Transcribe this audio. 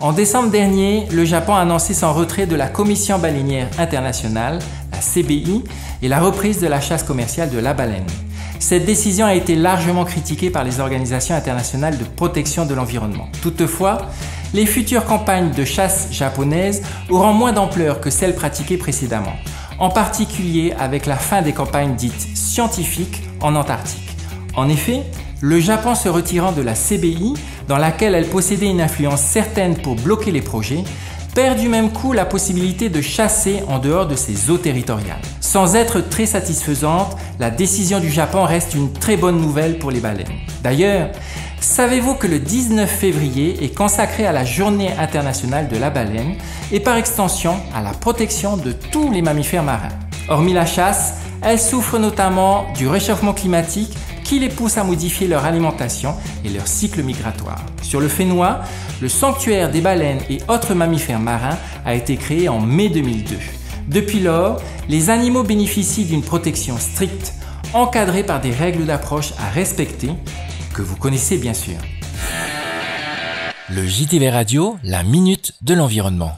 En décembre dernier, le Japon a annoncé son retrait de la Commission Baleinière Internationale, la CBI, et la reprise de la chasse commerciale de la baleine. Cette décision a été largement critiquée par les organisations internationales de protection de l'environnement. Toutefois, les futures campagnes de chasse japonaises auront moins d'ampleur que celles pratiquées précédemment, en particulier avec la fin des campagnes dites scientifiques en Antarctique. En effet, le Japon se retirant de la CBI, dans laquelle elle possédait une influence certaine pour bloquer les projets, perd du même coup la possibilité de chasser en dehors de ses eaux territoriales. Sans être très satisfaisante, la décision du Japon reste une très bonne nouvelle pour les baleines. D'ailleurs, savez-vous que le 19 février est consacré à la Journée internationale de la baleine et par extension à la protection de tous les mammifères marins? Hormis la chasse, elles souffrent notamment du réchauffement climatique qui les pousse à modifier leur alimentation et leur cycle migratoire. Sur le Fenua, le Sanctuaire des baleines et autres mammifères marins a été créé en mai 2002. Depuis lors, les animaux bénéficient d'une protection stricte, encadrée par des règles d'approche à respecter, que vous connaissez bien sûr. Le JTV Radio, la minute de l'environnement.